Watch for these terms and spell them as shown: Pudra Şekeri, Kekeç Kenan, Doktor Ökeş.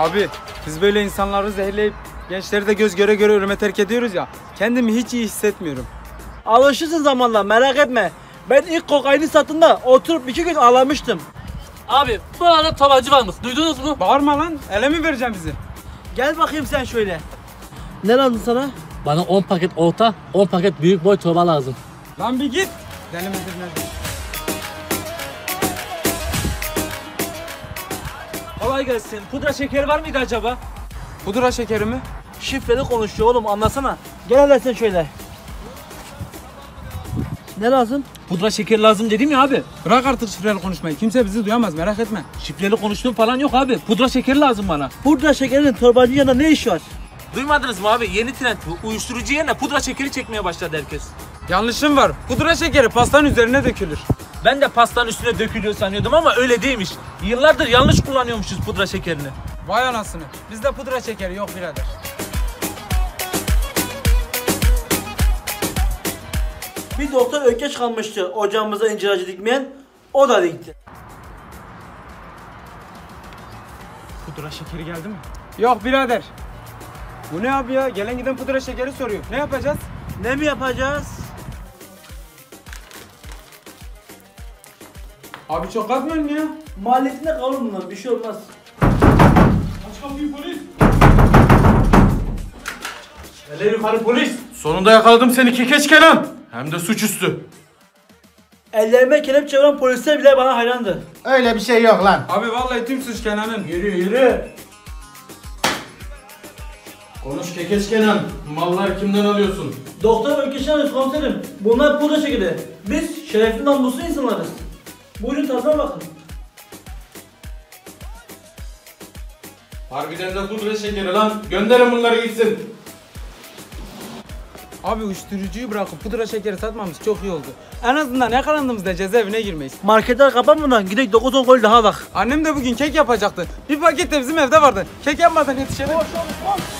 Abi biz böyle insanları zehirleyip gençleri de göz göre göre ölüme terk ediyoruz ya. Kendimi hiç iyi hissetmiyorum. Alışırsın zamanla, merak etme. Ben ilk kokaini satında oturup 2 gün ağlamıştım. Abi bu arada tavacı varmış, duydunuz mu? Bağırma lan, ele mi vereceğim bizi? Gel bakayım sen şöyle. Ne lazım sana? Bana 10 paket orta, 10 paket büyük boy torba lazım. Lan bir git. Deli midir nedir? Kolay gelsin. Pudra şekeri var mıydı acaba? Pudra şekeri mi? Şifreli konuşuyor oğlum, anlasana. Gel hele sen şöyle. Ne lazım? Pudra şekeri lazım dedim ya abi. Bırak artık şifreli konuşmayı. Kimse bizi duyamaz, merak etme. Şifreli konuştuğum falan yok abi. Pudra şekeri lazım bana. Pudra şekerinin torbacının yanında ne işi var? Duymadınız mı abi? Yeni trend bu. Uyuşturucu yerine pudra şekeri çekmeye başladı herkes. Yanlışım var. Pudra şekeri pastanın üzerine dökülür. Ben de pastanın üstüne dökülüyor sanıyordum ama öyle değilmiş. Yıllardır yanlış kullanıyormuşuz pudra şekerini. Vay anasını. Bizde pudra şekeri yok birader. Bir doktor ökeş kalmıştı ocağımıza incir acı dikmeyen, o da dikti. Pudra şekeri geldi mi? Yok birader. Bu ne abi ya? Gelen giden pudra şekeri soruyor. Ne yapacağız? Ne mi yapacağız? Abi çok kalkmayın ya. Mahallesinde kalır bunlar, bir şey olmaz. Aç kapıyı polis! Hele yukarı polis! Sonunda yakaladım seni kekeç Kenan! Hem de suçüstü. Ellerime kelepçe vuran polisler bile bana hayrandı. Öyle bir şey yok lan. Abi vallahi tüm suç Kenan'ın. Yürü yürü! Konuş kekeç Kenan, mallar kimden alıyorsun? Doktor Ökeş'ten komiserim, bunlar pudra şekeri. Biz şerefli namuslu insanlarız. Buyurun tadına bakın. Harbiden de pudra şekeri lan, gönderin bunları gitsin. Abi uyuşturucuyu bırakıp pudra şekeri satmamız çok iyi oldu. En azından yakalandığımızda cezaevine girmeyiz. Marketler kapanmadan gidelim 9-10 gol daha bak. Annem de bugün kek yapacaktı. Bir paket de bizim evde vardı. Kek yapmadan yetişelim. Boş, boş, boş.